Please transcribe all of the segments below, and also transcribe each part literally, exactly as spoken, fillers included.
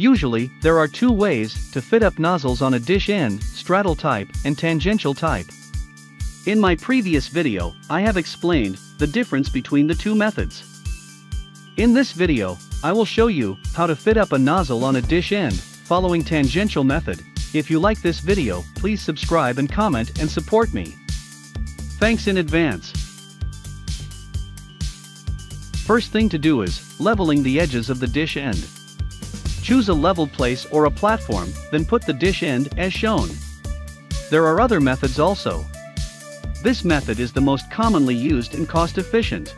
Usually, there are two ways to fit up nozzles on a dish end, straddle type and tangential type. In my previous video, I have explained the difference between the two methods. In this video, I will show you how to fit up a nozzle on a dish end, following tangential method. If you like this video, please subscribe and comment and support me. Thanks in advance. First thing to do is leveling the edges of the dish end. Choose a level place or a platform, then put the dish end as shown. There are other methods also. This method is the most commonly used and cost-efficient.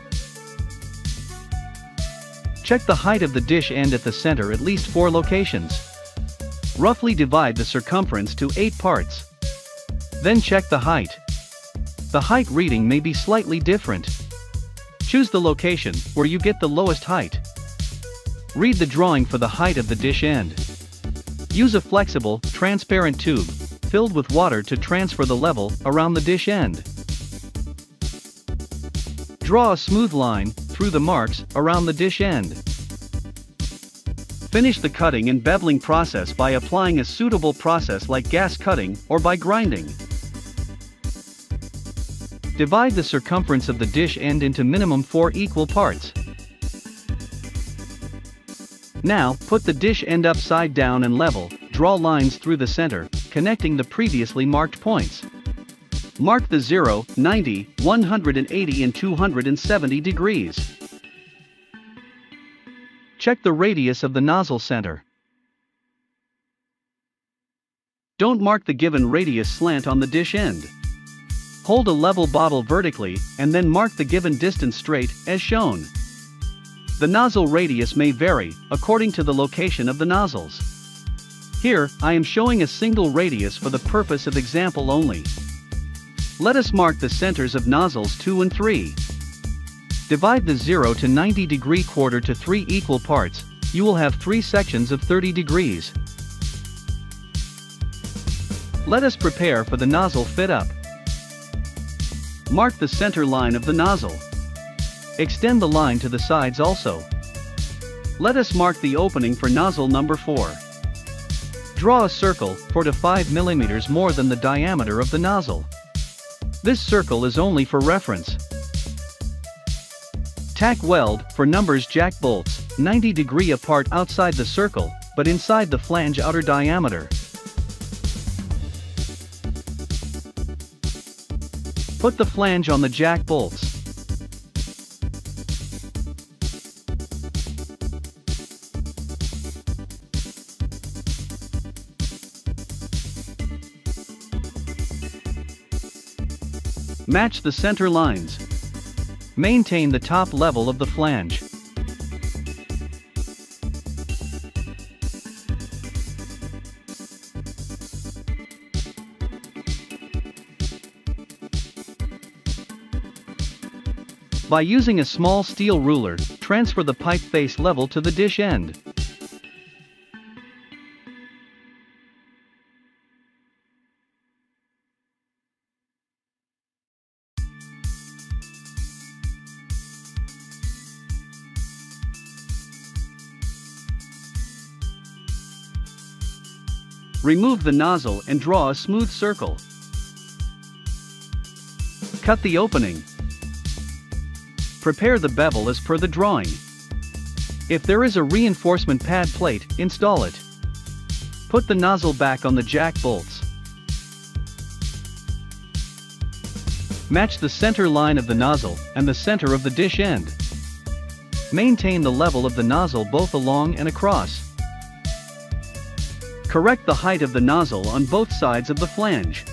Check the height of the dish end at the center at least four locations. Roughly divide the circumference to eight parts. Then check the height. The height reading may be slightly different. Choose the location where you get the lowest height. Read the drawing for the height of the dish end. Use a flexible, transparent tube filled with water to transfer the level around the dish end. Draw a smooth line through the marks around the dish end. Finish the cutting and beveling process by applying a suitable process like gas cutting or by grinding. Divide the circumference of the dish end into minimum four equal parts. Now, put the dish end upside down and level, draw lines through the center, connecting the previously marked points. Mark the zero, ninety, one hundred eighty and two hundred seventy degrees. Check the radius of the nozzle center. Don't mark the given radius slant on the dish end. Hold a level bottle vertically and then mark the given distance straight as shown. The nozzle radius may vary according to the location of the nozzles. Here, I am showing a single radius for the purpose of example only. Let us mark the centers of nozzles two and three. Divide the zero to ninety degree quarter to three equal parts. You will have three sections of thirty degrees. Let us prepare for the nozzle fit up. Mark the center line of the nozzle. Extend the line to the sides also. Let us mark the opening for nozzle number four. Draw a circle four to five millimeters more than the diameter of the nozzle. This circle is only for reference. Tack weld for numbers jack bolts, ninety degree apart outside the circle, but inside the flange outer diameter. Put the flange on the jack bolts. Match the center lines. Maintain the top level of the flange. By using a small steel ruler, transfer the pipe face level to the dish end. Remove the nozzle and draw a smooth circle. Cut the opening. Prepare the bevel as per the drawing. If there is a reinforcement pad plate, install it. Put the nozzle back on the jack bolts. Match the center line of the nozzle and the center of the dish end. Maintain the level of the nozzle both along and across. Correct the height of the nozzle on both sides of the flange.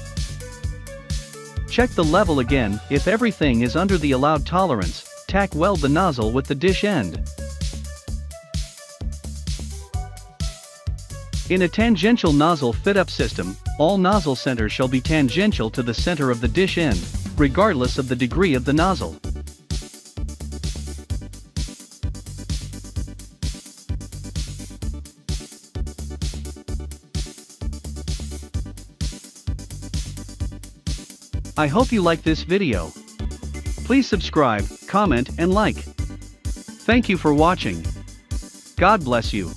Check the level again. If everything is under the allowed tolerance, tack weld the nozzle with the dish end. In a tangential nozzle fit-up system, all nozzle centers shall be tangential to the center of the dish end, regardless of the degree of the nozzle. I hope you like this video. Please subscribe, comment and like. Thank you for watching. God bless you.